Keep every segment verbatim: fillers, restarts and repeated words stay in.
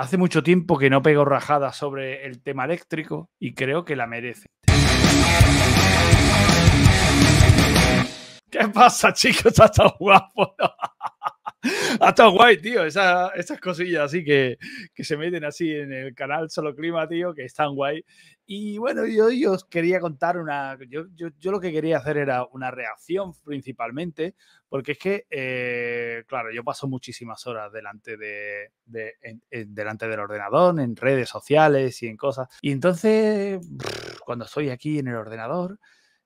Hace mucho tiempo que no pego rajadas sobre el tema eléctrico y creo que la merece. ¿Qué pasa, chicos? Ha estado guapo. Ha estado guay, tío. Esas, esas cosillas así que, que se meten así en el canal Solo Clima, tío, que están guay. Y bueno, yo, yo os quería contar una... Yo, yo, yo lo que quería hacer era una reacción principalmente, porque es que, eh, claro, yo paso muchísimas horas delante, de, de, en, en, delante del ordenador, en redes sociales y en cosas. Y entonces, cuando estoy aquí en el ordenador...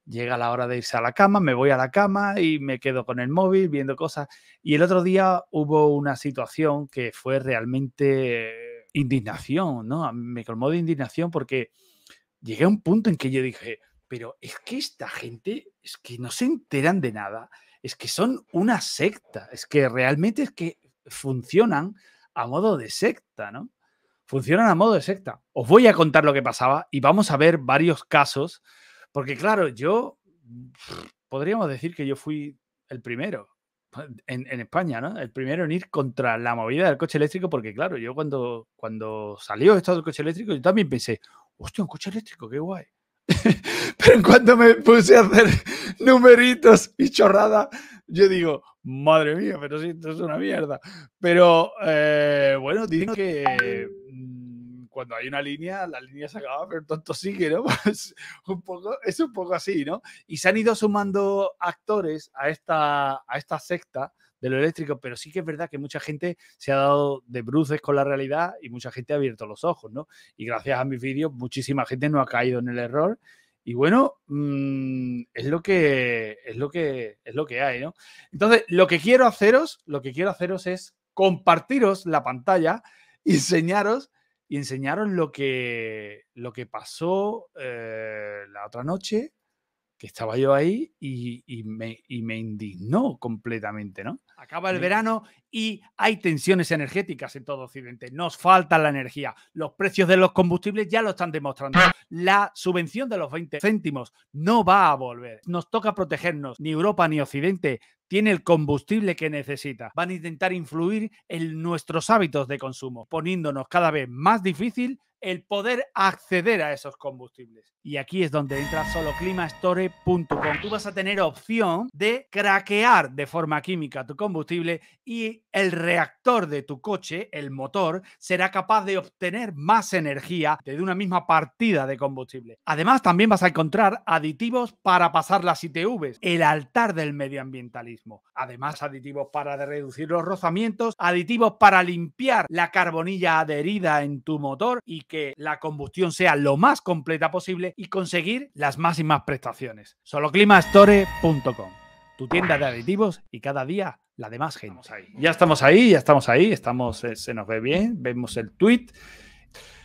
Llega la hora de irse a la cama, me voy a la cama y me quedo con el móvil viendo cosas. Y el otro día hubo una situación que fue realmente indignación, ¿no? Me colmó de indignación porque llegué a un punto en que yo dije, pero es que esta gente es que no se enteran de nada, es que son una secta, es que realmente es que funcionan a modo de secta, ¿no? Funcionan a modo de secta. Os voy a contar lo que pasaba y vamos a ver varios casos. Porque, claro, yo, podríamos decir que yo fui el primero en, en España, ¿no? El primero en ir contra la movida del coche eléctrico, porque, claro, yo cuando, cuando salió esto del coche eléctrico, yo también pensé, hostia, un coche eléctrico, qué guay. Pero en cuanto me puse a hacer numeritos y chorradas, yo digo, madre mía, pero si esto es una mierda. Pero, eh, bueno, digo que... Cuando hay una línea, la línea se acaba, pero el tonto sigue, ¿no? Es un poco, es un poco así, ¿no? Y se han ido sumando actores a esta, a esta secta de lo eléctrico, pero sí que es verdad que mucha gente se ha dado de bruces con la realidad y mucha gente ha abierto los ojos, ¿no? Y gracias a mis vídeos, muchísima gente no ha caído en el error. Y bueno, mmm, es lo que es lo que es lo que hay, ¿no? Entonces, lo que quiero haceros, lo que quiero haceros es compartiros la pantalla y enseñaros. Y enseñaron lo que, lo que pasó eh, la otra noche, que estaba yo ahí y, y, me, y me indignó completamente, ¿no? Acaba el verano y hay tensiones energéticas en todo Occidente. Nos falta la energía. Los precios de los combustibles ya lo están demostrando. La subvención de los veinte céntimos no va a volver. Nos toca protegernos. Ni Europa ni Occidente tiene el combustible que necesita. Van a intentar influir en nuestros hábitos de consumo, poniéndonos cada vez más difícil el poder acceder a esos combustibles. Y aquí es donde entra Solo Clima Store punto com. Tú vas a tener opción de craquear de forma química tu combustible y el reactor de tu coche, el motor, será capaz de obtener más energía de una misma partida de combustible. Además, también vas a encontrar aditivos para pasar las I T Vs, el altar del medioambientalismo. Además, aditivos para reducir los rozamientos, aditivos para limpiar la carbonilla adherida en tu motor y que que la combustión sea lo más completa posible y conseguir las máximas prestaciones. Soloclimastore punto com, tu tienda de aditivos y cada día la de más gente. Ya estamos ahí, ya estamos ahí, estamos, eh, se nos ve bien, vemos el tweet.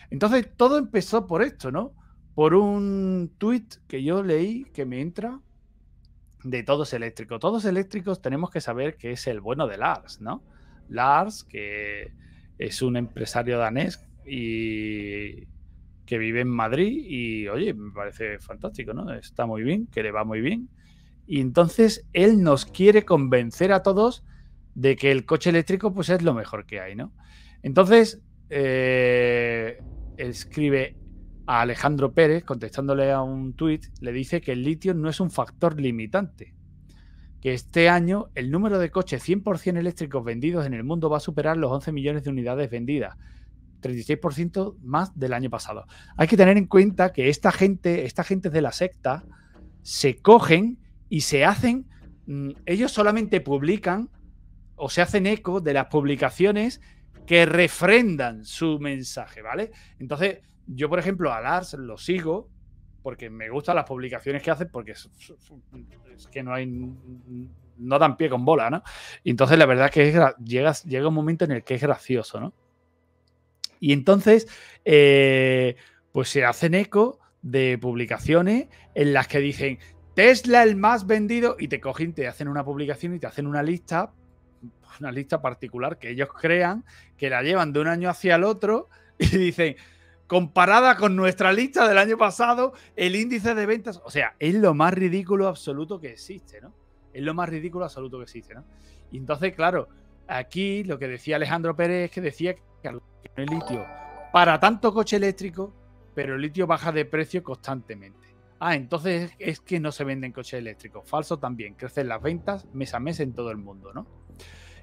Entonces todo empezó por esto, ¿no? Por un tweet que yo leí que me entra de Todos Eléctricos. Todos Eléctricos tenemos que saber que es el bueno de Lars, ¿no? Lars, que es un empresario danés y que vive en Madrid y, oye, me parece fantástico, ¿no? Está muy bien, que le va muy bien. Y entonces él nos quiere convencer a todos de que el coche eléctrico pues es lo mejor que hay, ¿no? Entonces, eh, escribe a Alejandro Pérez, contestándole a un tuit, le dice que el litio no es un factor limitante, que este año el número de coches cien por cien eléctricos vendidos en el mundo va a superar los once millones de unidades vendidas, treinta y seis por ciento más del año pasado. Hay que tener en cuenta que esta gente, esta gente de la secta, se cogen y se hacen, mmm, ellos solamente publican o se hacen eco de las publicaciones que refrendan su mensaje, ¿vale? Entonces, yo, por ejemplo, a Lars lo sigo porque me gustan las publicaciones que hace, porque es, es que no hay... no dan pie con bola, ¿no? Y entonces, la verdad que es, llega, llega un momento en el que es gracioso, ¿no? Y entonces, eh, pues se hacen eco de publicaciones en las que dicen Tesla el más vendido y te cogen, te hacen una publicación y te hacen una lista, una lista particular que ellos crean, que la llevan de un año hacia el otro y dicen, comparada con nuestra lista del año pasado, el índice de ventas, o sea, es lo más ridículo absoluto que existe, ¿no? Es lo más ridículo absoluto que existe, ¿no? Y entonces, claro, aquí lo que decía Alejandro Pérez es que decía que... el litio para tanto coche eléctrico, pero el litio baja de precio constantemente. Ah, entonces es que no se venden coches eléctricos. Falso también. Crecen las ventas mes a mes en todo el mundo, ¿no?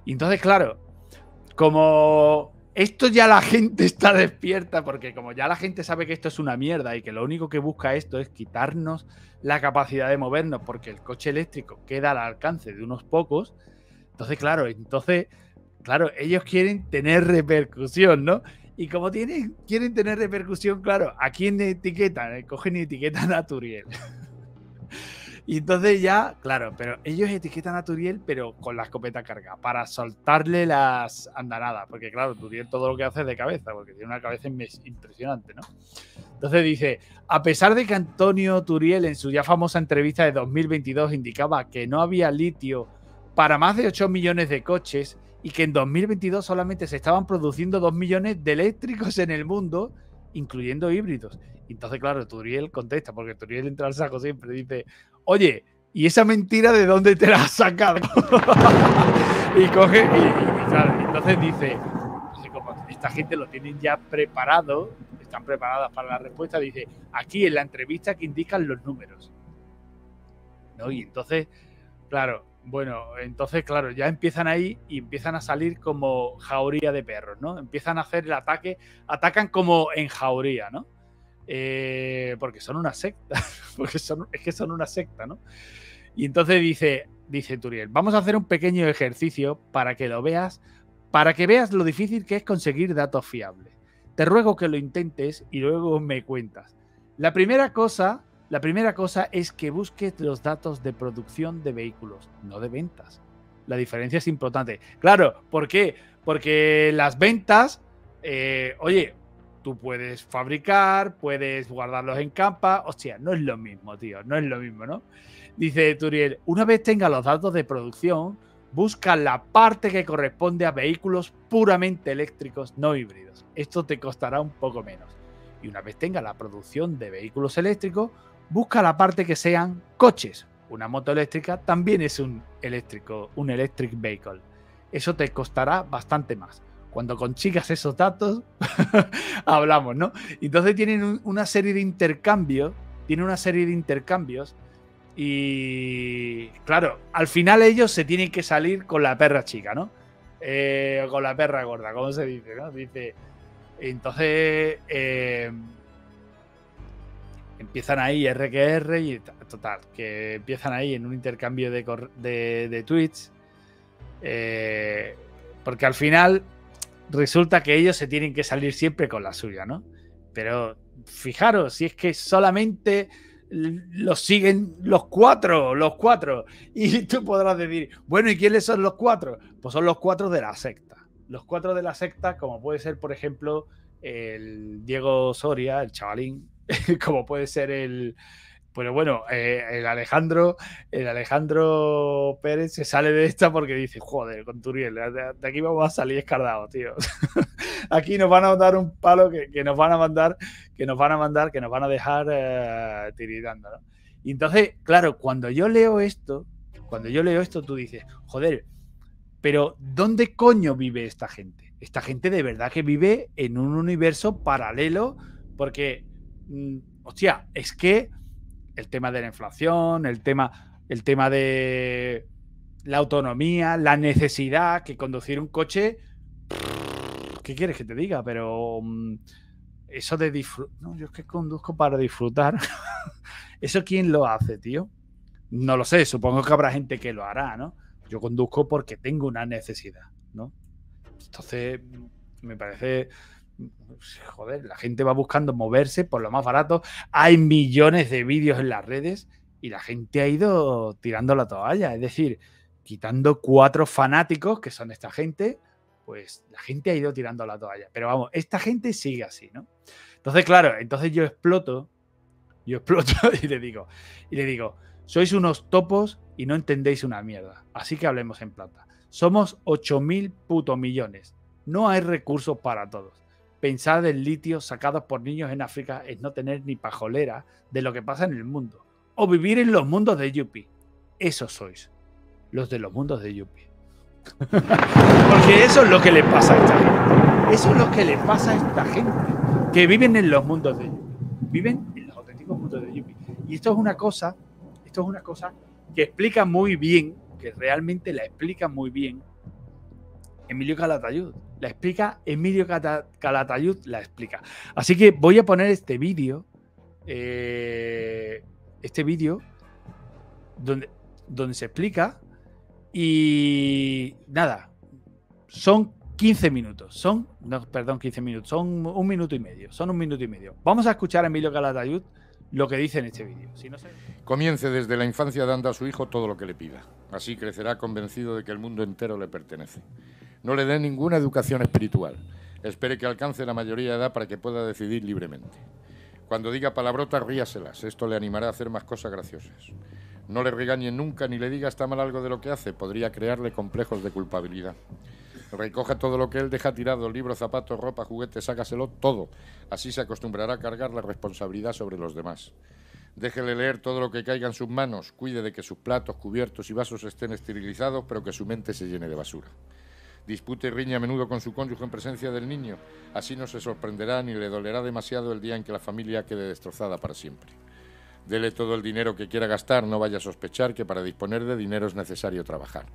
Y entonces, claro, como esto ya la gente está despierta, porque como ya la gente sabe que esto es una mierda y que lo único que busca esto es quitarnos la capacidad de movernos porque el coche eléctrico queda al alcance de unos pocos, entonces, claro, entonces, claro, ellos quieren tener repercusión, ¿no? Y como tienen, quieren tener repercusión, claro, ¿a quién etiquetan? Cogen y etiquetan a Turiel. Y entonces ya, claro, pero ellos etiquetan a Turiel, pero con la escopeta cargada, para soltarle las andanadas. Porque claro, Turiel todo lo que hace es de cabeza, porque tiene una cabeza impresionante, ¿no? Entonces dice, a pesar de que Antonio Turiel en su ya famosa entrevista de dos mil veintidós indicaba que no había litio para más de ocho millones de coches, y que en dos mil veintidós solamente se estaban produciendo dos millones de eléctricos en el mundo, incluyendo híbridos. Entonces, claro, Turiel contesta, porque Turiel entra al saco siempre, dice, oye, ¿y esa mentira de dónde te la has sacado? Y coge, y, y, y claro, entonces dice, esta gente lo tienen ya preparado, están preparadas para la respuesta, dice, aquí en la entrevista que indican los números, ¿no? Y entonces, claro, bueno, entonces, claro, ya empiezan ahí y empiezan a salir como jauría de perros, ¿no? Empiezan a hacer el ataque, atacan como en jauría, ¿no? Eh, porque son una secta, porque son, es que son una secta, ¿no? Y entonces dice, dice Turiel, vamos a hacer un pequeño ejercicio para que lo veas, para que veas lo difícil que es conseguir datos fiables. Te ruego que lo intentes y luego me cuentas. La primera cosa... La primera cosa es que busques los datos de producción de vehículos, no de ventas. La diferencia es importante. Claro, ¿por qué? Porque las ventas, eh, oye, tú puedes fabricar, puedes guardarlos en campa. Hostia, no es lo mismo, tío, no es lo mismo, ¿no? Dice Turiel, una vez tengas los datos de producción, busca la parte que corresponde a vehículos puramente eléctricos, no híbridos. Esto te costará un poco menos. Y una vez tengas la producción de vehículos eléctricos, busca la parte que sean coches. Una moto eléctrica también es un eléctrico, un electric vehicle. Eso te costará bastante más. Cuando consigas esos datos, hablamos, ¿no? Entonces tienen un, una serie de intercambios, tienen una serie de intercambios y, claro, al final ellos se tienen que salir con la perra chica, ¿no? Eh, con la perra gorda, ¿cómo se dice, no? Dice, entonces... Eh, empiezan ahí R que R y total, que empiezan ahí en un intercambio de, de, de tweets, eh, porque al final resulta que ellos se tienen que salir siempre con la suya, ¿no? Pero fijaros, si es que solamente los siguen los cuatro, los cuatro, y tú podrás decir, bueno, ¿y quiénes son los cuatro? Pues son los cuatro de la secta. Los cuatro de la secta, como puede ser, por ejemplo, el Diego Soria, el chavalín, como puede ser el, pero bueno, eh, el Alejandro el Alejandro Pérez se sale de esta porque dice, joder, con Turiel, de, de aquí vamos a salir escardados, tío. Aquí nos van a dar un palo que, que nos van a mandar, que nos van a mandar, que nos van a dejar eh, tiritando, ¿no? Y entonces, claro, cuando yo leo esto, cuando yo leo esto, tú dices, joder, pero ¿dónde coño vive esta gente? Esta gente de verdad que vive en un universo paralelo, porque... hostia, es que el tema de la inflación, el tema, el tema de la autonomía, la necesidad que conducir un coche, ¿qué quieres que te diga? Pero eso de disfrutar, no, yo es que conduzco para disfrutar. ¿Eso quién lo hace, tío? No lo sé, supongo que habrá gente que lo hará, ¿no? Yo conduzco porque tengo una necesidad, ¿no? Entonces, me parece... joder, la gente va buscando moverse por lo más barato. Hay millones de vídeos en las redes y la gente ha ido tirando la toalla. Es decir, quitando cuatro fanáticos que son esta gente, pues la gente ha ido tirando la toalla. Pero vamos, esta gente sigue así, ¿no? Entonces, claro, entonces yo exploto, yo exploto y le digo, y le digo, sois unos topos y no entendéis una mierda. Así que hablemos en plata. Somos ocho mil puto millones. No hay recursos para todos. Pensad en litio sacados por niños en África es no tener ni pajolera de lo que pasa en el mundo. O vivir en los mundos de Yuppie. Esos sois. Los de los mundos de Yuppie. Porque eso es lo que le pasa a esta gente. Eso es lo que le pasa a esta gente, que viven en los mundos de Yuppie, viven en los auténticos mundos de Yuppie. Y esto es una cosa, esto es una cosa que explica muy bien, que realmente la explica muy bien Emilio Calatayud. La explica, Emilio Calatayud la explica. Así que voy a poner este vídeo, eh, este vídeo donde, donde se explica. Y nada, son quince minutos, son, no, perdón, quince minutos, son un minuto y medio, son un minuto y medio. Vamos a escuchar a Emilio Calatayud lo que dice en este vídeo. Si no se... Comience desde la infancia dando a su hijo todo lo que le pida. Así crecerá convencido de que el mundo entero le pertenece. No le dé ninguna educación espiritual. Espere que alcance la mayoría de edad para que pueda decidir libremente. Cuando diga palabrotas, ríaselas. Esto le animará a hacer más cosas graciosas. No le regañe nunca ni le diga está mal algo de lo que hace. Podría crearle complejos de culpabilidad. Recoja todo lo que él deja tirado, libros, zapatos, ropa, juguetes, hágaselo todo. Así se acostumbrará a cargar la responsabilidad sobre los demás. Déjele leer todo lo que caiga en sus manos. Cuide de que sus platos, cubiertos y vasos estén esterilizados, pero que su mente se llene de basura. Dispute y riña a menudo con su cónyuge en presencia del niño. Así no se sorprenderá ni le dolerá demasiado el día en que la familia quede destrozada para siempre. Dele todo el dinero que quiera gastar, no vaya a sospechar que para disponer de dinero es necesario trabajar.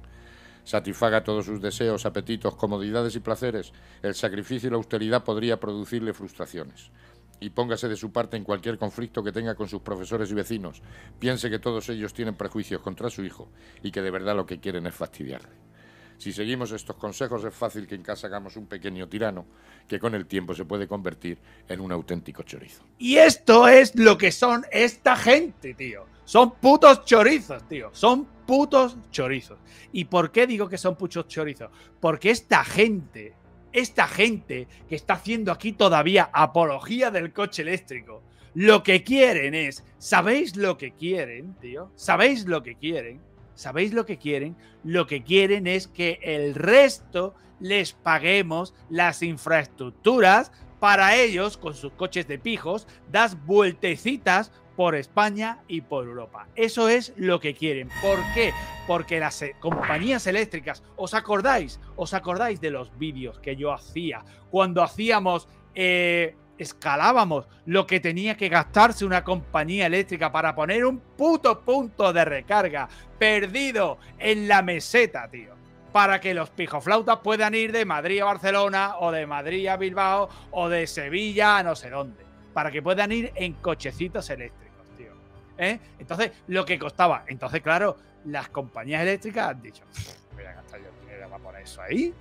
Satisfaga todos sus deseos, apetitos, comodidades y placeres. El sacrificio y la austeridad podría producirle frustraciones. Y póngase de su parte en cualquier conflicto que tenga con sus profesores y vecinos. Piense que todos ellos tienen prejuicios contra su hijo y que de verdad lo que quieren es fastidiarle. Si seguimos estos consejos, es fácil que en casa hagamos un pequeño tirano que con el tiempo se puede convertir en un auténtico chorizo. Y esto es lo que son esta gente, tío. Son putos chorizos, tío. Son putos chorizos. ¿Y por qué digo que son putos chorizos? Porque esta gente, esta gente que está haciendo aquí todavía apología del coche eléctrico, lo que quieren es... ¿Sabéis lo que quieren, tío? ¿Sabéis lo que quieren? ¿Sabéis lo que quieren? Lo que quieren es que el resto les paguemos las infraestructuras para ellos, con sus coches de pijos, das vueltecitas por España y por Europa. Eso es lo que quieren. ¿Por qué? Porque las compañías eléctricas, ¿os acordáis? ¿Os acordáis de los vídeos que yo hacía cuando hacíamos... Eh, escalábamos lo que tenía que gastarse una compañía eléctrica para poner un puto punto de recarga perdido en la meseta, tío, para que los pijoflautas puedan ir de Madrid a Barcelona o de Madrid a Bilbao o de Sevilla a no sé dónde, para que puedan ir en cochecitos eléctricos, tío, ¿eh? Entonces, lo que costaba. Entonces, claro, las compañías eléctricas han dicho, voy a gastar yo dinero para poner eso ahí.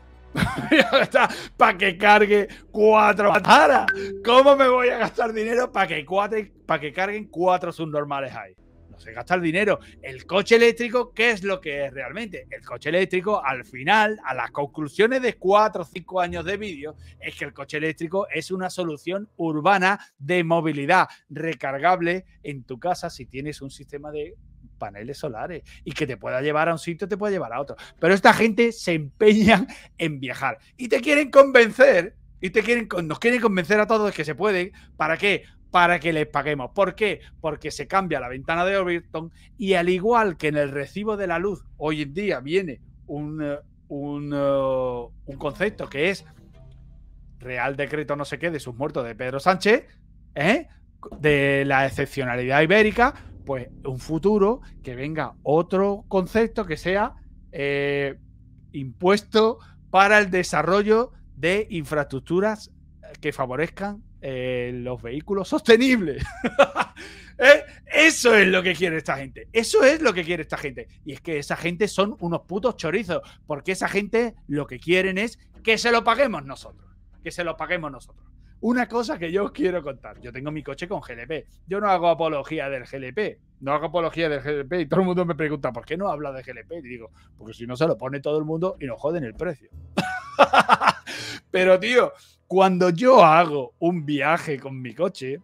Para que cargue cuatro mataras. ¿Cómo me voy a gastar dinero para que, para que carguen cuatro subnormales ahí? No se gasta el dinero. El coche eléctrico, ¿qué es lo que es realmente? El coche eléctrico, al final, a las conclusiones de cuatro o cinco años de vídeo, es que el coche eléctrico es una solución urbana de movilidad recargable en tu casa si tienes un sistema de... paneles solares, y que te pueda llevar a un sitio, te pueda llevar a otro. Pero esta gente se empeña en viajar y te quieren convencer, y te quieren, nos quieren convencer a todos que se pueden. ¿Para qué? Para que les paguemos. ¿Por qué? Porque se cambia la ventana de Overton, y al igual que en el recibo de la luz, hoy en día viene un, un, un concepto que es Real Decreto no sé qué de sus muertos de Pedro Sánchez, ¿eh? De la excepcionalidad ibérica. Pues un futuro que venga otro concepto que sea eh, impuesto para el desarrollo de infraestructuras que favorezcan eh, los vehículos sostenibles. ¿Eh? Eso es lo que quiere esta gente. Eso es lo que quiere esta gente. Y es que esa gente son unos putos chorizos, porque esa gente lo que quieren es que se lo paguemos nosotros. Que se lo paguemos nosotros. Una cosa que yo os quiero contar. Yo tengo mi coche con G L P. Yo no hago apología del G L P. No hago apología del G L P. Y todo el mundo me pregunta, ¿por qué no habla de G L P? Y digo, porque si no se lo pone todo el mundo y nos joden el precio. Pero, tío, cuando yo hago un viaje con mi coche,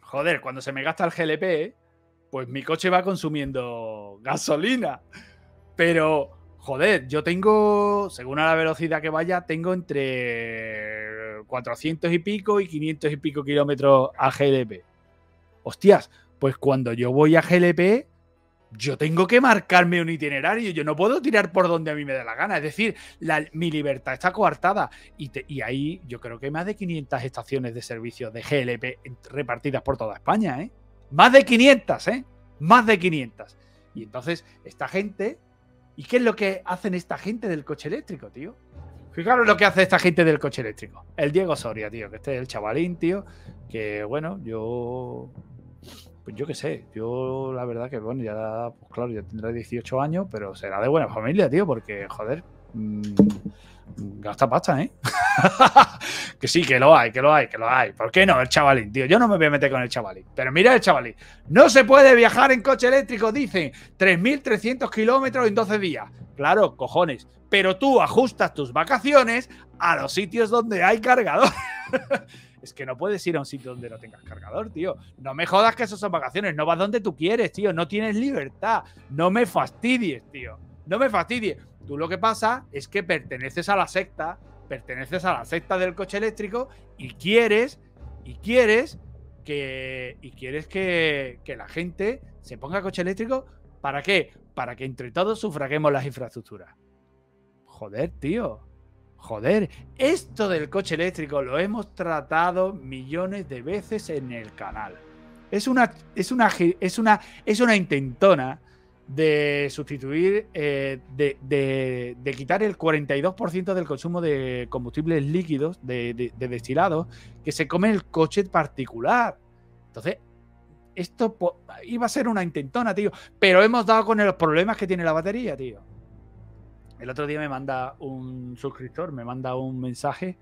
joder, cuando se me gasta el G L P, pues mi coche va consumiendo gasolina. Pero, joder, yo tengo, según a la velocidad que vaya, tengo entre... cuatrocientos y pico y quinientos y pico kilómetros a G L P. Hostias, pues cuando yo voy a G L P, yo tengo que marcarme un itinerario, yo no puedo tirar por donde a mí me da la gana, es decir, la, mi libertad está coartada y, te, y ahí yo creo que hay más de quinientas estaciones de servicios de G L P repartidas por toda España, ¿eh? Más de quinientas, ¿eh? Más de quinientas. Y entonces esta gente, ¿y qué es lo que hacen esta gente del coche eléctrico, tío? Fijaros lo que hace esta gente del coche eléctrico. El Diego Soria, tío, que este es el chavalín, tío, que bueno, yo... Pues yo qué sé, yo la verdad que bueno, ya, pues claro, ya tendrá dieciocho años, pero será de buena familia, tío, porque, joder, mmm, gasta pasta, ¿eh? Que sí, que lo hay, que lo hay, que lo hay. ¿Por qué no? El chavalín, tío, yo no me voy a meter con el chavalín. Pero mira el chavalín, no se puede viajar en coche eléctrico, dicen, tres mil trescientos kilómetros en doce días. Claro, cojones, pero tú ajustas tus vacaciones a los sitios donde hay cargador. Es que no puedes ir a un sitio donde no tengas cargador, tío. No me jodas que eso son vacaciones. No vas donde tú quieres, tío. No tienes libertad. No me fastidies, tío. No me fastidies. Tú lo que pasa es que perteneces a la secta, perteneces a la secta del coche eléctrico y quieres, y quieres que, y quieres que, que la gente se ponga coche eléctrico. ¿Para qué? Para que entre todos sufraguemos las infraestructuras. Joder, tío. Joder, esto del coche eléctrico lo hemos tratado millones de veces en el canal. Es una, es una, es una, es una intentona de sustituir, eh, de, de, de quitar el cuarenta y dos por ciento del consumo de combustibles líquidos, de, de, de destilados, que se come el coche particular. Entonces, esto iba a ser una intentona, tío. Pero hemos dado con los problemas que tiene la batería, tío. El otro día me manda un suscriptor, me manda un mensaje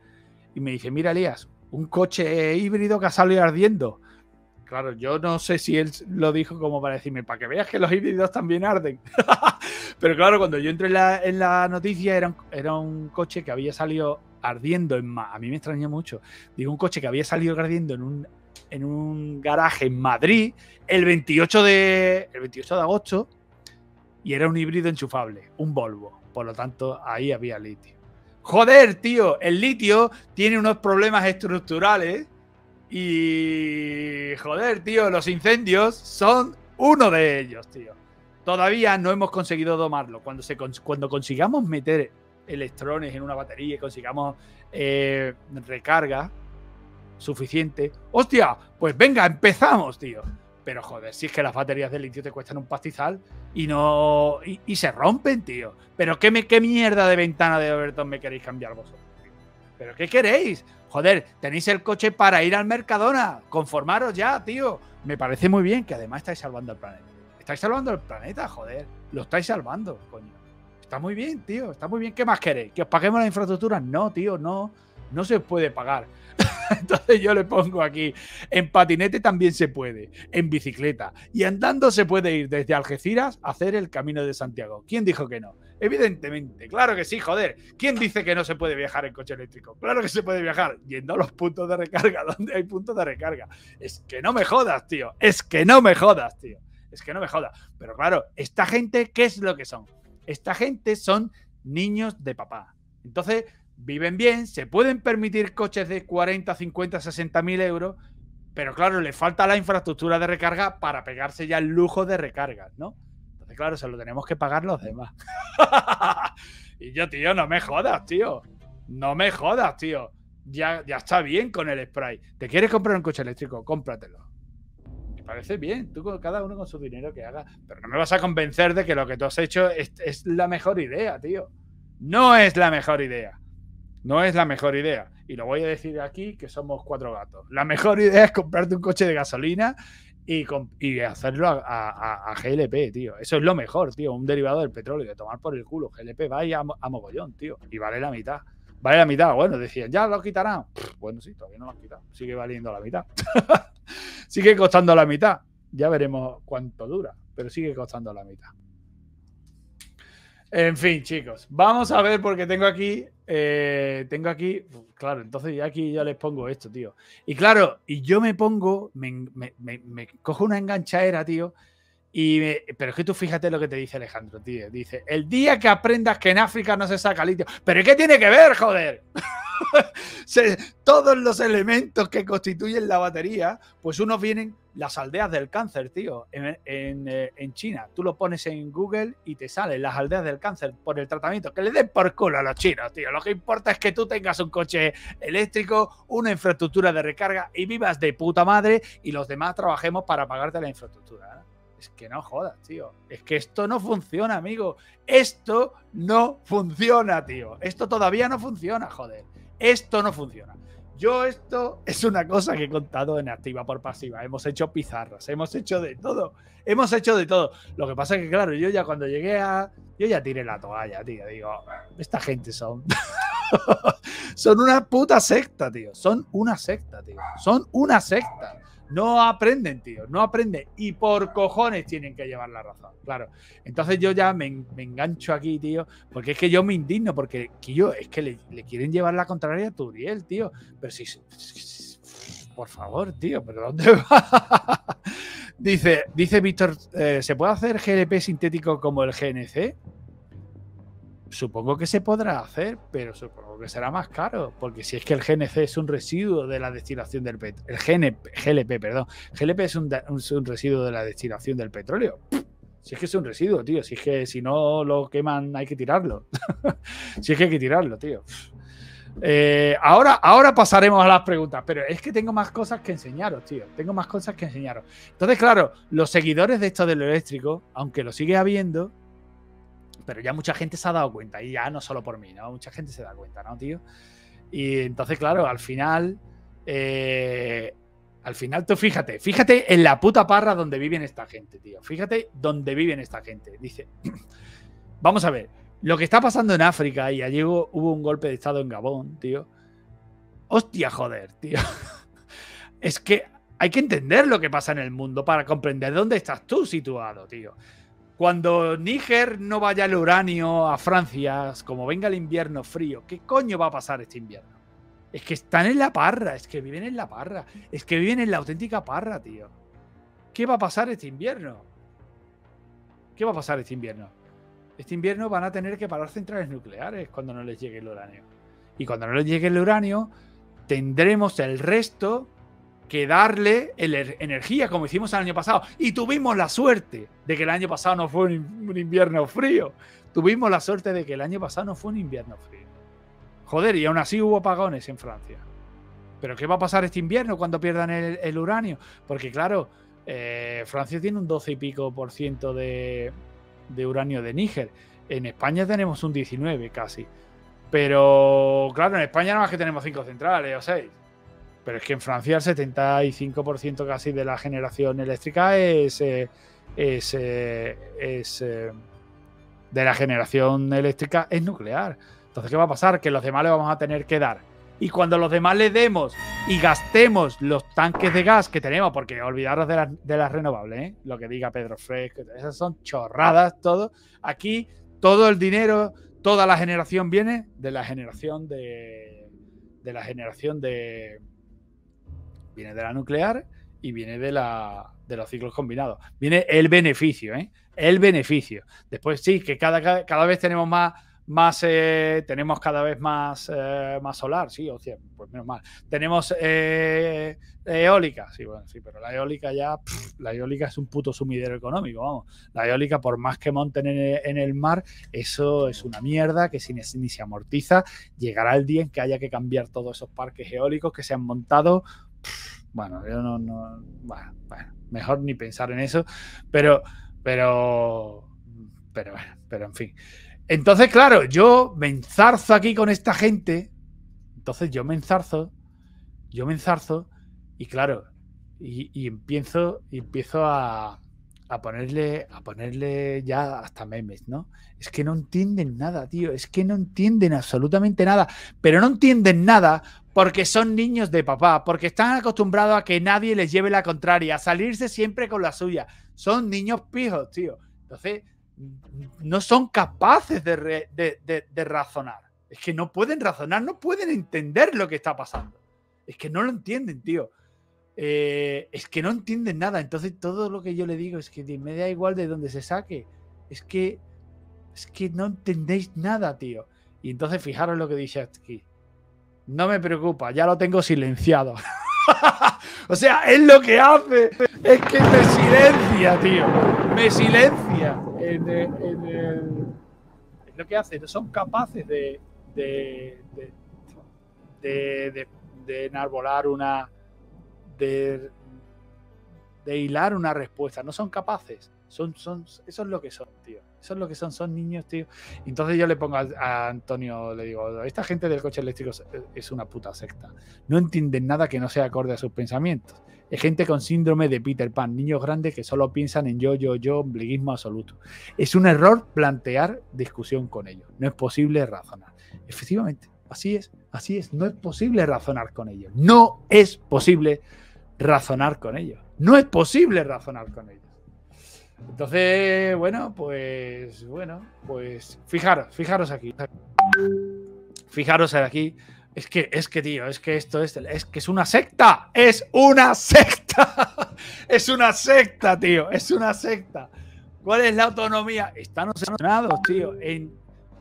y me dice, mira, Elías, un coche híbrido que ha salido ardiendo. Claro, yo no sé si él lo dijo como para decirme, para que veas que los híbridos también arden. Pero claro, cuando yo entré en la, en la noticia, era un, era un coche que había salido ardiendo en Madrid. A mí me extrañó mucho. Digo, un coche que había salido ardiendo en un, en un garaje en Madrid el veintiocho de agosto y era un híbrido enchufable, un Volvo. Por lo tanto, ahí había litio. ¡Joder, tío! El litio tiene unos problemas estructurales y... ¡Joder, tío! Los incendios son uno de ellos, tío. Todavía no hemos conseguido domarlo. Cuando, se cons cuando consigamos meter electrones en una batería y consigamos eh, recarga suficiente... ¡Hostia! Pues venga, empezamos, tío. Pero, joder, si es que las baterías de litio te cuestan un pastizal y no y, y se rompen, tío. Pero qué, me, qué mierda de ventana de Overton me queréis cambiar vosotros, tío. ¿Pero qué queréis? Joder, tenéis el coche para ir al Mercadona. Conformaros ya, tío. Me parece muy bien que además estáis salvando al planeta. Estáis salvando al planeta, joder. Lo estáis salvando, coño. Está muy bien, tío. Está muy bien. ¿Qué más queréis? ¿Que os paguemos la infraestructura? No, tío, no. No se puede pagar. Entonces yo le pongo aquí, en patinete también se puede, en bicicleta. Y andando se puede ir desde Algeciras a hacer el Camino de Santiago. ¿Quién dijo que no? Evidentemente, claro que sí, joder. ¿Quién dice que no se puede viajar en coche eléctrico? Claro que se puede viajar, yendo a los puntos de recarga, donde hay puntos de recarga. Es que no me jodas, tío. Es que no me jodas, tío. Es que no me jodas. Pero claro, esta gente, ¿qué es lo que son? Esta gente son niños de papá. Entonces... viven bien, se pueden permitir coches de cuarenta, cincuenta, sesenta mil euros, pero claro, le falta la infraestructura de recarga para pegarse ya el lujo de recargas, ¿no? Entonces, claro, se lo tenemos que pagar los demás. Y yo, tío, no me jodas, tío. No me jodas, tío. Ya, ya está bien con el spray. ¿Te quieres comprar un coche eléctrico? Cómpratelo. Me parece bien. Tú, cada uno con su dinero que haga. Pero no me vas a convencer de que lo que tú has hecho es, es la mejor idea, tío. No es la mejor idea. No es la mejor idea. Y lo voy a decir aquí, que somos cuatro gatos. La mejor idea es comprarte un coche de gasolina y, y hacerlo a, a, a G L P, tío. Eso es lo mejor, tío. Un derivado del petróleo, de tomar por el culo. G L P va y a, a mogollón, tío. Y vale la mitad. Vale la mitad. Bueno, decían, ya lo quitarán. Bueno, sí, todavía no lo han quitado. Sigue valiendo la mitad. Sigue costando la mitad. Ya veremos cuánto dura, pero sigue costando la mitad. En fin, chicos, vamos a ver porque tengo aquí, eh, tengo aquí, claro, entonces aquí ya les pongo esto, tío. Y claro, y yo me pongo, me, me, me, me cojo una enganchadera, tío, y me, pero es que tú fíjate lo que te dice Alejandro, tío. Dice, el día que aprendas que en África no se saca litio. ¿Pero qué tiene que ver, joder? se, todos los elementos que constituyen la batería, pues unos vienen Las aldeas del cáncer, tío, en, en, en China. Tú lo pones en Google y te salen las aldeas del cáncer por el tratamiento. Que le den por culo a los chinos, tío. Lo que importa es que tú tengas un coche eléctrico, una infraestructura de recarga y vivas de puta madre y los demás trabajemos para pagarte la infraestructura, ¿eh? Es que no jodas, tío. Es que esto no funciona, amigo. Esto no funciona, tío. Esto todavía no funciona, joder. Esto no funciona. Yo esto es una cosa que he contado en activa por pasiva. Hemos hecho pizarras, hemos hecho de todo. Hemos hecho de todo. Lo que pasa es que, claro, yo ya cuando llegué a... Yo ya tiré la toalla, tío. Digo, esta gente son... son una puta secta, tío. Son una secta, tío. Son una secta. No aprenden, tío. No aprenden. Y por cojones tienen que llevar la razón. Claro. Entonces yo ya me, me engancho aquí, tío. Porque es que yo me indigno. Porque que yo, es que le, le quieren llevar la contraria a Turiel, tío. Pero si... Por favor, tío. ¿Pero dónde va? Dice, dice Víctor, eh, ¿se puede hacer G L P sintético como el G N C? Supongo que se podrá hacer, pero supongo que será más caro, porque si es que el G N C es un residuo de la destilación del petróleo, el G N P, G L P, perdón, G L P es un, un residuo de la destilación del petróleo. Si es que es un residuo, tío, si es que si no lo queman hay que tirarlo. Si es que hay que tirarlo, tío. Eh, ahora, ahora pasaremos a las preguntas, pero es que tengo más cosas que enseñaros, tío. Tengo más cosas que enseñaros. Entonces, claro, los seguidores de esto de lo eléctrico, aunque lo sigue habiendo, pero ya mucha gente se ha dado cuenta, y ya no solo por mí, ¿no? Mucha gente se da cuenta, ¿no, tío? Y entonces, claro, al final, eh, al final tú fíjate, fíjate en la puta parra donde viven esta gente, tío. Fíjate donde viven esta gente. Dice, vamos a ver, lo que está pasando en África, y allí hubo, hubo un golpe de estado en Gabón, tío. Hostia, joder, tío. Es que hay que entender lo que pasa en el mundo para comprender dónde estás tú situado, tío. Cuando Níger no vaya el uranio a Francia, como venga el invierno frío, ¿qué coño va a pasar este invierno? Es que están en la parra, es que viven en la parra, es que viven en la auténtica parra, tío. ¿Qué va a pasar este invierno? ¿Qué va a pasar este invierno? Este invierno van a tener que parar centrales nucleares cuando no les llegue el uranio. Y cuando no les llegue el uranio, tendremos el resto... que darle energía, como hicimos el año pasado. Y tuvimos la suerte de que el año pasado no fue un invierno frío. Tuvimos la suerte de que el año pasado no fue un invierno frío. Joder, y aún así hubo apagones en Francia. ¿Pero qué va a pasar este invierno cuando pierdan el, el uranio? Porque claro, eh, Francia tiene un doce y pico por ciento de, de uranio de Níger. En España tenemos un diecinueve casi. Pero claro, en España nada más que tenemos cinco centrales o seis. Pero es que en Francia el setenta y cinco por ciento casi de la generación eléctrica es, eh, es, eh, es eh, de la generación eléctrica es nuclear. Entonces, ¿qué va a pasar? Que los demás le vamos a tener que dar. Y cuando los demás le demos y gastemos los tanques de gas que tenemos, porque olvidaros de las, de las renovables, ¿eh? Lo que diga Pedro Fresco, esas son chorradas, todo. Aquí todo el dinero, toda la generación viene de la generación de, de la generación de... Viene de la nuclear y viene de, la, de los ciclos combinados. Viene el beneficio, ¿eh? El beneficio. Después sí, que cada, cada, cada vez tenemos más, más eh, tenemos cada vez más, eh, más solar, sí, o sea, pues menos mal. Tenemos eh, eólica, sí, bueno, sí, pero la eólica ya, pff, la eólica es un puto sumidero económico, vamos. La eólica, por más que monten en, en el mar, eso es una mierda que si ni, ni se amortiza, llegará el día en que haya que cambiar todos esos parques eólicos que se han montado. Bueno, yo no, no bueno, bueno, mejor ni pensar en eso, pero, pero, pero, bueno, pero en fin. Entonces, claro, yo me enzarzo aquí con esta gente, entonces yo me enzarzo, yo me enzarzo y claro, y, y empiezo, y empiezo a, a ponerle, a ponerle ya hasta memes, ¿no? Es que no entienden nada, tío, es que no entienden absolutamente nada, pero no entienden nada. Porque son niños de papá, porque están acostumbrados a que nadie les lleve la contraria, a salirse siempre con la suya. Son niños pijos, tío. Entonces, no son capaces de, re, de, de, de razonar. Es que no pueden razonar, no pueden entender lo que está pasando. Es que no lo entienden, tío. Eh, es que no entienden nada. Entonces, todo lo que yo le digo es que me da igual de dónde se saque. Es que, es que no entendéis nada, tío. Y entonces, fijaros lo que dice aquí. No me preocupa, ya lo tengo silenciado. O sea, es lo que hace. Es que me silencia, tío. Me silencia. En, en, en, en lo que hace. No son capaces de de, de, de, de, de enarbolar una... De, de hilar una respuesta. No son capaces. Son, son, eso es lo que son, tío. Eso es lo que son, son niños, tío. Entonces yo le pongo a, a Antonio, le digo, esta gente del coche eléctrico es, es una puta secta. No entienden nada que no sea acorde a sus pensamientos. Es gente con síndrome de Peter Pan, niños grandes que solo piensan en yo, yo, yo, ombliguismo absoluto. Es un error plantear discusión con ellos. No es posible razonar. Efectivamente, así es, así es. No es posible razonar con ellos. No es posible razonar con ellos. No es posible razonar con ellos. Entonces, bueno, pues, bueno, pues, fijaros, fijaros aquí. Fijaros aquí. Es que, es que, tío, es que esto es, es que es una secta. Es una secta. Es una secta, tío. Es una secta. ¿Cuál es la autonomía? Están obsesionados, tío, en,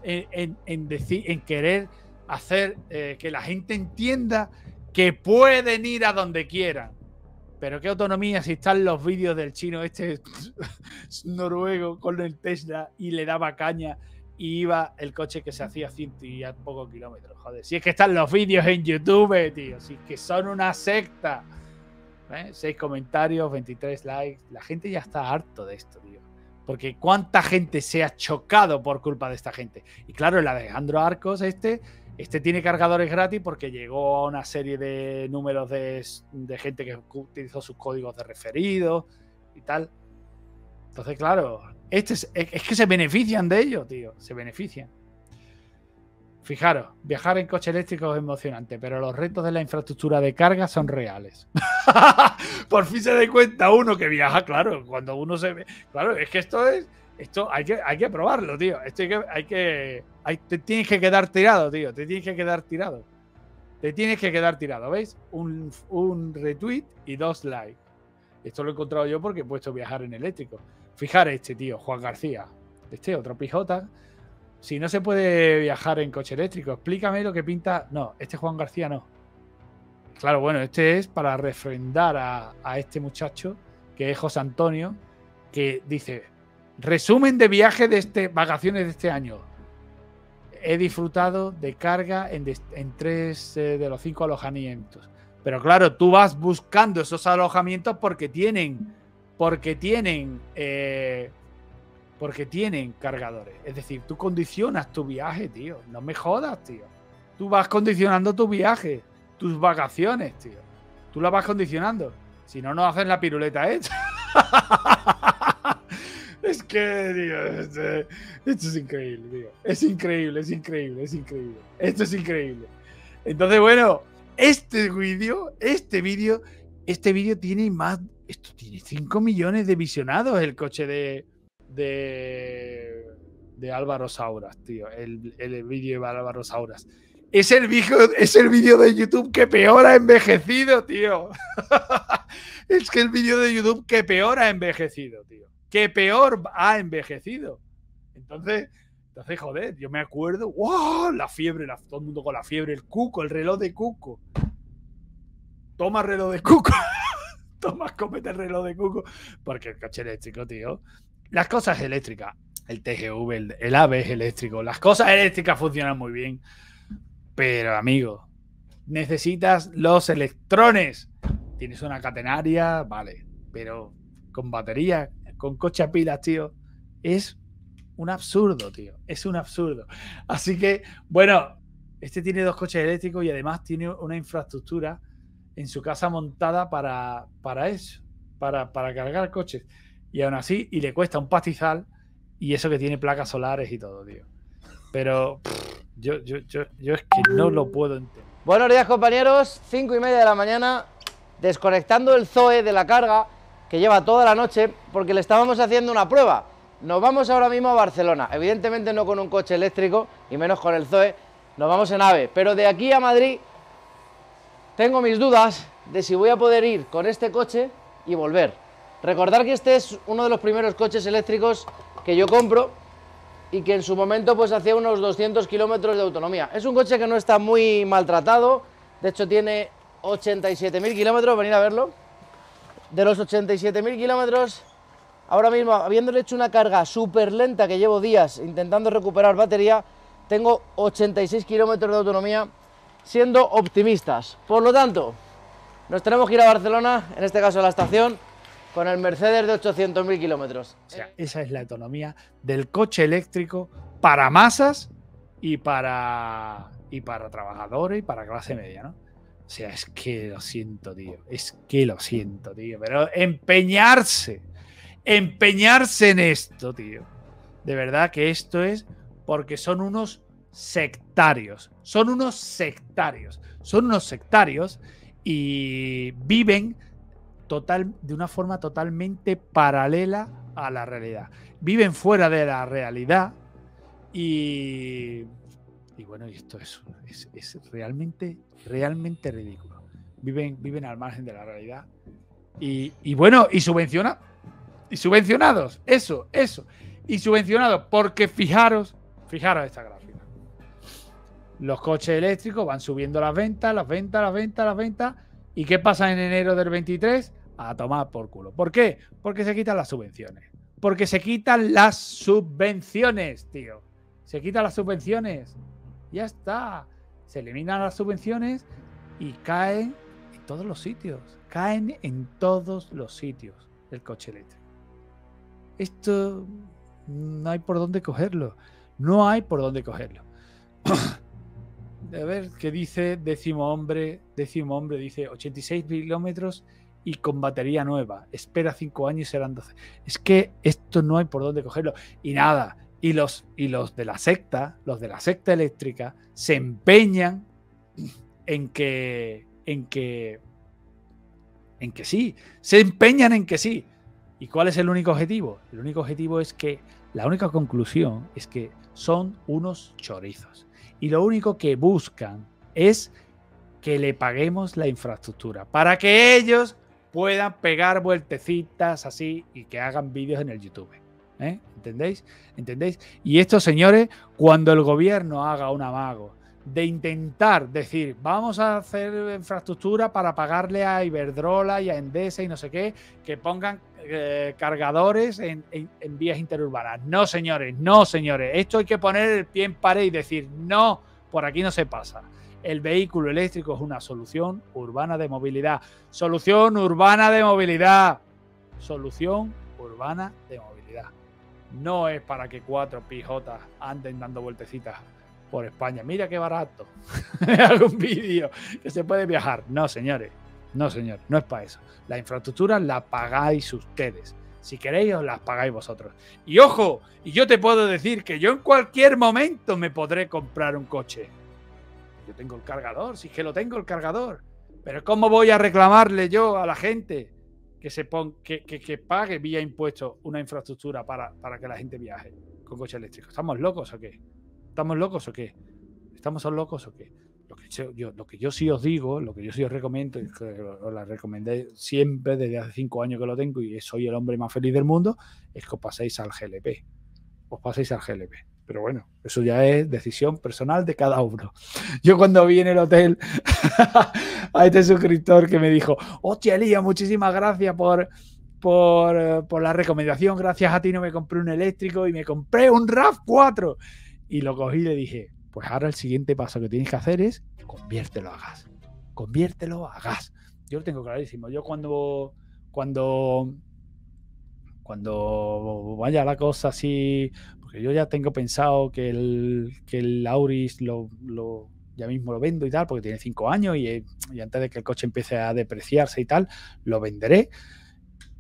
en, en, en, decir, en querer hacer eh, que la gente entienda que pueden ir a donde quieran. Pero qué autonomía si están los vídeos del chino este noruego con el Tesla y le daba caña y iba el coche que se hacía ciento y pocos kilómetros. Joder, si es que están los vídeos en YouTube, tío. Si es que son una secta. ¿Eh? Seis comentarios, veintitrés likes. La gente ya está harto de esto, tío. Porque cuánta gente se ha chocado por culpa de esta gente. Y claro, el Alejandro Arcos este... Este tiene cargadores gratis porque llegó a una serie de números de, de gente que utilizó sus códigos de referido y tal. Entonces, claro, este es, es que se benefician de ello, tío. Se benefician. Fijaros, viajar en coche eléctrico es emocionante, pero los retos de la infraestructura de carga son reales. Por fin se da cuenta uno que viaja, claro. Cuando uno se ve... Claro, es que esto es... Esto hay que, hay que probarlo, tío. Esto hay que... Hay que hay, te tienes que quedar tirado, tío. Te tienes que quedar tirado. Te tienes que quedar tirado, ¿veis? Un, un retweet y dos likes. Esto lo he encontrado yo porque he puesto viajar en eléctrico. Fijar este, tío, Juan García. Este, otro pijota. Si no se puede viajar en coche eléctrico, explícame lo que pinta... No, este Juan García no. Claro, bueno, este es para refrendar a, a este muchacho, que es José Antonio, que dice... Resumen de viaje de este, vacaciones de este año. He disfrutado de carga en, des, en tres eh, de los cinco alojamientos. Pero claro, tú vas buscando esos alojamientos porque tienen, porque tienen, eh, porque tienen cargadores. Es decir, tú condicionas tu viaje, tío. No me jodas, tío. Tú vas condicionando tu viaje, tus vacaciones, tío. Tú las vas condicionando. Si no, no haces la piruleta hecha. Es que, tío, esto, esto es increíble, tío. Es increíble, es increíble, es increíble. Esto es increíble. Entonces, bueno, este vídeo, este vídeo, este vídeo tiene más... Esto tiene cinco millones de visionados, el coche de... De, de Álvaro Sauras, tío. El, el vídeo de Álvaro Sauras. Es el vídeo de YouTube que peor ha envejecido, tío. Es que el vídeo de YouTube que peor ha envejecido, tío. Que peor ha envejecido. Entonces, entonces, joder, yo me acuerdo, wow, la fiebre, la, todo el mundo con la fiebre, el cuco, el reloj de cuco. Toma reloj de cuco. Toma, cómete el reloj de cuco. Porque el coche eléctrico, tío. Las cosas eléctricas, el T G V, el, el AVE es eléctrico, las cosas eléctricas funcionan muy bien. Pero, amigo, necesitas los electrones. Tienes una catenaria, vale, pero con batería... Con coche a pilas, tío. Es un absurdo, tío. Es un absurdo. Así que, bueno, este tiene dos coches eléctricos y además tiene una infraestructura en su casa montada para, para eso, para, para cargar coches. Y aún así, y le cuesta un pastizal y eso que tiene placas solares y todo, tío. Pero pff, yo, yo, yo, yo es que no lo puedo entender. Buenos días, compañeros. Cinco y media de la mañana, desconectando el Zoe de la carga, que lleva toda la noche, porque le estábamos haciendo una prueba. Nos vamos ahora mismo a Barcelona, evidentemente no con un coche eléctrico, y menos con el Zoe, nos vamos en AVE, pero de aquí a Madrid tengo mis dudas de si voy a poder ir con este coche y volver. Recordar que este es uno de los primeros coches eléctricos que yo compro, y que en su momento pues hacía unos doscientos kilómetros de autonomía. Es un coche que no está muy maltratado, de hecho tiene ochenta y siete mil kilómetros, venid a verlo. De los ochenta y siete mil kilómetros, ahora mismo, habiéndole hecho una carga súper lenta que llevo días intentando recuperar batería, tengo ochenta y seis kilómetros de autonomía, siendo optimistas. Por lo tanto, nos tenemos que ir a Barcelona, en este caso a la estación, con el Mercedes de ochocientos mil kilómetros. O sea, esa es la autonomía del coche eléctrico para masas y para, y para trabajadores y para clase media, ¿no? O sea, es que lo siento, tío. Es que lo siento, tío. Pero empeñarse, empeñarse en esto, tío. De verdad que esto es porque son unos sectarios. Son unos sectarios. Son unos sectarios y viven total, de una forma totalmente paralela a la realidad. Viven fuera de la realidad y... Y bueno, y esto es, es, es realmente, realmente ridículo. Viven, viven al margen de la realidad. Y, y bueno, y subvenciona, y subvencionados, eso, eso. Y subvencionados, porque fijaros, fijaros esta gráfica. Los coches eléctricos van subiendo las ventas, las ventas, las ventas, las ventas. ¿Y qué pasa en enero del veintitrés? A tomar por culo. ¿Por qué? Porque se quitan las subvenciones. Porque se quitan las subvenciones, tío. Se quitan las subvenciones. Ya está, se eliminan las subvenciones y caen en todos los sitios, caen en todos los sitios el coche eléctrico. Esto no hay por dónde cogerlo, no hay por dónde cogerlo. A ver, ¿qué dice décimo hombre? Décimo hombre dice ochenta y seis kilómetros y con batería nueva, espera cinco años y serán doce. Es que esto no hay por dónde cogerlo y nada. Y los, y los de la secta, los de la secta eléctrica, se empeñan en que, en que, en que sí, se empeñan en que sí. ¿Y cuál es el único objetivo? El único objetivo es que, la única conclusión es que son unos chorizos. Y lo único que buscan es que le paguemos la infraestructura para que ellos puedan pegar vueltecitas así y que hagan vídeos en el YouTube. ¿Eh? ¿Entendéis? ¿Entendéis? Y estos señores, cuando el gobierno haga un amago de intentar decir, vamos a hacer infraestructura para pagarle a Iberdrola y a Endesa y no sé qué, que pongan eh, cargadores en, en, en vías interurbanas. No, señores, no, señores. Esto hay que poner el pie en pared y decir, no, por aquí no se pasa. El vehículo eléctrico es una solución urbana de movilidad. Solución urbana de movilidad. Solución urbana de movilidad. No es para que cuatro pijotas anden dando vueltecitas por España. Mira qué barato. Hago un vídeo que se puede viajar. No, señores. No, señor. No es para eso. La infraestructura la pagáis ustedes. Si queréis, os las pagáis vosotros. Y ojo, y yo te puedo decir que yo en cualquier momento me podré comprar un coche. Yo tengo el cargador. Si es que lo tengo, el cargador. Pero ¿cómo voy a reclamarle yo a la gente que se pon, que, que, que pague vía impuestos una infraestructura para, para que la gente viaje con coche eléctrico? ¿Estamos locos o qué? ¿Estamos locos o qué? ¿Estamos locos o qué? Lo que yo, yo, lo que yo sí os digo, lo que yo sí os recomiendo, y que os la recomendé siempre desde hace cinco años que lo tengo y soy el hombre más feliz del mundo, es que os paséis al G L P. Os paséis al G L P. Pero bueno, eso ya es decisión personal de cada uno. Yo cuando vi en el hotel a este suscriptor que me dijo, hostia, Elías, muchísimas gracias por, por, por la recomendación. Gracias a ti no me compré un eléctrico y me compré un RAV cuatro. Y lo cogí y le dije, pues ahora el siguiente paso que tienes que hacer es conviértelo a gas. Conviértelo a gas. Yo lo tengo clarísimo. Yo cuando... cuando Cuando vaya la cosa así, porque yo ya tengo pensado que el, que el Auris lo, lo, ya mismo lo vendo y tal, porque tiene cinco años y, y antes de que el coche empiece a depreciarse y tal, lo venderé.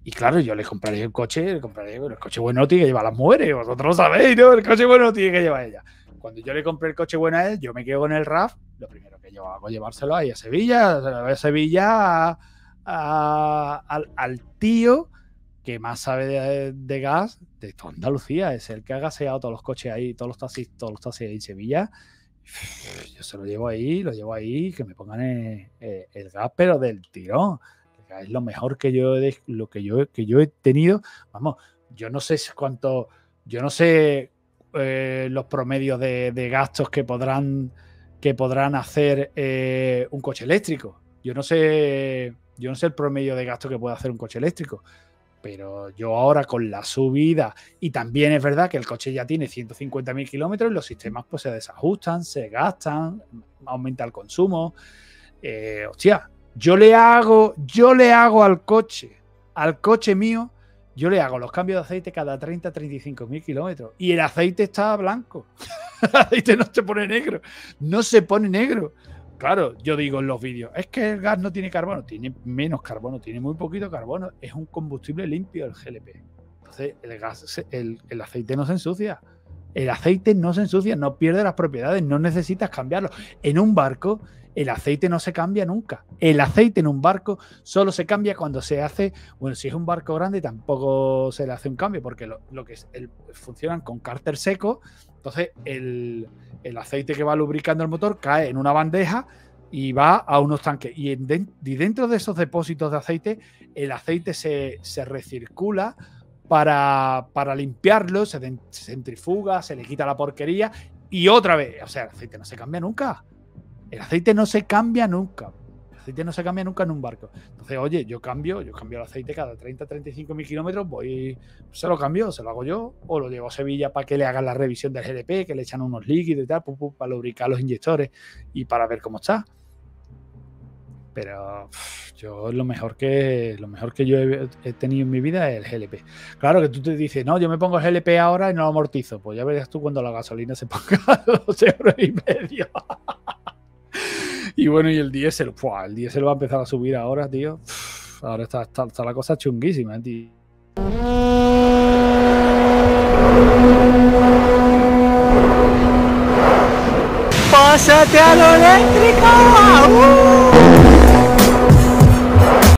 Y claro, yo le compraré el coche, le compraré, bueno, el coche bueno tiene que llevar a las mujeres, vosotros lo sabéis, ¿no? El coche bueno tiene que llevar a ella. Cuando yo le compré el coche bueno a él, yo me quedo con el RAV, lo primero que yo hago es llevárselo ahí a Sevilla, a Sevilla, a, a, al, al tío que más sabe de, de gas de toda Andalucía, es el que ha gaseado todos los coches ahí, todos los taxis, todos los taxis ahí en Sevilla. Yo se lo llevo ahí, lo llevo ahí, que me pongan el, el, el gas, pero del tirón. Es lo mejor que yo, lo que yo, que yo he tenido. Vamos, yo no sé cuánto, yo no sé eh, los promedios de, de gastos que podrán, que podrán hacer eh, un coche eléctrico. Yo no sé, yo no sé el promedio de gasto que puede hacer un coche eléctrico, pero yo ahora con la subida, y también es verdad que el coche ya tiene ciento cincuenta mil kilómetros y los sistemas pues se desajustan, se gastan, aumenta el consumo. Eh, hostia, yo le hago, yo le hago al coche, al coche mío, yo le hago los cambios de aceite cada treinta a treinta y cinco mil kilómetros y el aceite está blanco. El aceite no se pone negro, no se pone negro. Claro, yo digo en los vídeos, es que el gas no tiene carbono, tiene menos carbono, tiene muy poquito carbono, es un combustible limpio el G L P. Entonces el gas, el, el aceite no se ensucia, el aceite no se ensucia, no pierde las propiedades, no necesitas cambiarlo. En un barco el aceite no se cambia nunca, el aceite en un barco solo se cambia cuando se hace, bueno, si es un barco grande tampoco se le hace un cambio porque lo, lo que es, el, funcionan con cárter seco. Entonces el, el aceite que va lubricando el motor cae en una bandeja y va a unos tanques. Y, en de, y dentro de esos depósitos de aceite, el aceite se, se recircula para, para limpiarlo, se, de, se centrifuga, se le quita la porquería y otra vez. O sea, el aceite no se cambia nunca. El aceite no se cambia nunca. El aceite no se cambia nunca en un barco. Entonces, oye, yo cambio, yo cambio el aceite cada treinta a treinta y cinco mil kilómetros, voy, se lo cambio, se lo hago yo, o lo llevo a Sevilla para que le hagan la revisión del G L P, que le echan unos líquidos y tal, pum, pum, para lubricar los inyectores y para ver cómo está. Pero pff, yo lo mejor que lo mejor que yo he, he tenido en mi vida es el G L P. Claro que tú te dices, no, yo me pongo el G L P ahora y no lo amortizo. Pues ya verás tú cuando la gasolina se ponga a dos euros y medio. Y bueno, y el diésel, ¡pua! El diésel va a empezar a subir ahora, tío. Uf, ahora está, está, está la cosa chunguísima, tío. ¡Pásate a lo eléctrico! ¡Uh!